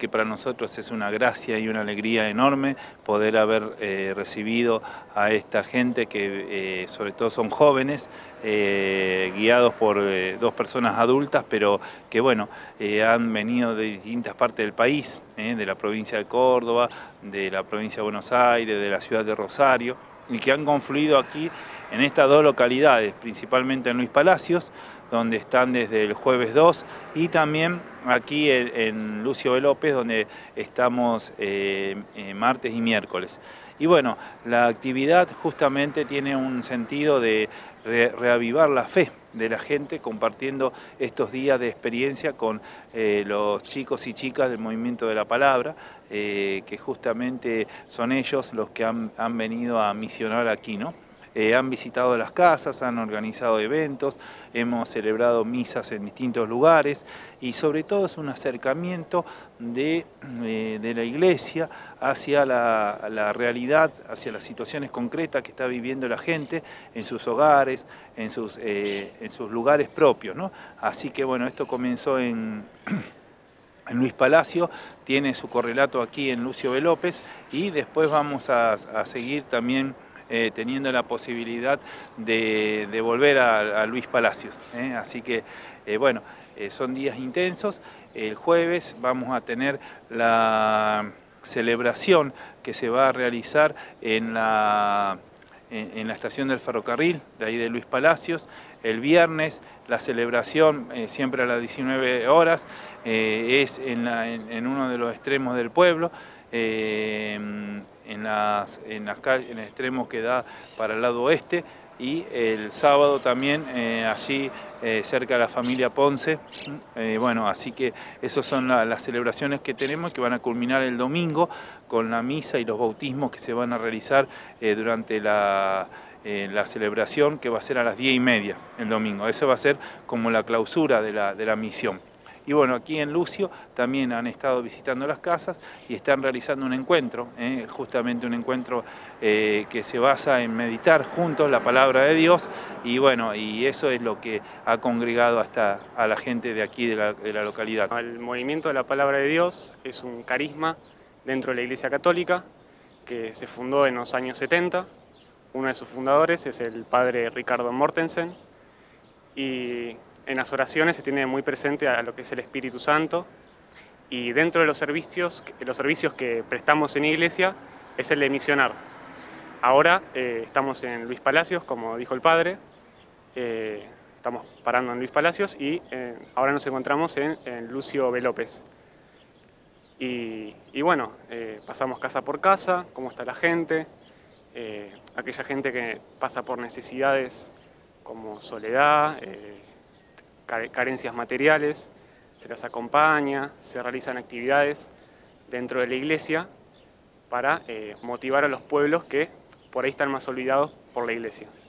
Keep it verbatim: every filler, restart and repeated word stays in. que para nosotros es una gracia y una alegría enorme poder haber eh, recibido a esta gente que eh, sobre todo son jóvenes, eh, guiados por eh, dos personas adultas, pero que bueno, eh, han venido de distintas partes del país, eh, de la provincia de Córdoba, de la provincia de Buenos Aires, de la ciudad de Rosario, y que han confluido aquí en estas dos localidades, principalmente en Luis Palacios, donde están desde el jueves dos, y también aquí en Lucio B. López, donde estamos eh, martes y miércoles. Y bueno, la actividad justamente tiene un sentido de re reavivar la fe de la gente, compartiendo estos días de experiencia con eh, los chicos y chicas del Movimiento de la Palabra, eh, que justamente son ellos los que han, han venido a misionar aquí, ¿no? Eh, han visitado las casas, han organizado eventos, hemos celebrado misas en distintos lugares y sobre todo es un acercamiento de, eh, de la iglesia hacia la, la realidad, hacia las situaciones concretas que está viviendo la gente en sus hogares, en sus, eh, en sus lugares propios, ¿no? Así que bueno, esto comenzó en... en Luis Palacio, tiene su correlato aquí en Lucio B. López y después vamos a, a seguir también Eh, teniendo la posibilidad de, de volver a, a Luis Palacios. ¿eh? Así que, eh, bueno, eh, son días intensos. El jueves vamos a tener la celebración que se va a realizar en la, en, en la estación del ferrocarril, de ahí de Luis Palacios. El viernes la celebración, eh, siempre a las diecinueve horas, eh, es en, la, en, en uno de los extremos del pueblo. Eh, en, las, en las calles, en el extremo que da para el lado oeste, y el sábado también eh, allí eh, cerca de la familia Ponce. Eh, bueno, así que esas son la, las celebraciones que tenemos, que van a culminar el domingo con la misa y los bautismos que se van a realizar eh, durante la, eh, la celebración, que va a ser a las diez y media el domingo. Eso va a ser como la clausura de la, de la misión. Y bueno, aquí en Lucio también han estado visitando las casas y están realizando un encuentro, eh, justamente un encuentro eh, que se basa en meditar juntos la palabra de Dios, y bueno, y eso es lo que ha congregado hasta a la gente de aquí, de la, de la localidad. El Movimiento de la Palabra de Dios es un carisma dentro de la Iglesia Católica que se fundó en los años setenta. Uno de sus fundadores es el padre Ricardo Mortensen, y en las oraciones se tiene muy presente a lo que es el Espíritu Santo, y dentro de los servicios, los servicios que prestamos en iglesia es el de misionar. Ahora eh, estamos en Luis Palacios, como dijo el padre, eh, estamos parando en Luis Palacios y eh, ahora nos encontramos en, en Lucio B. López. Y, y bueno, eh, pasamos casa por casa, cómo está la gente, eh, aquella gente que pasa por necesidades como soledad, eh, carencias materiales, se las acompaña, se realizan actividades dentro de la iglesia para eh, motivar a los pueblos que por ahí están más olvidados por la iglesia.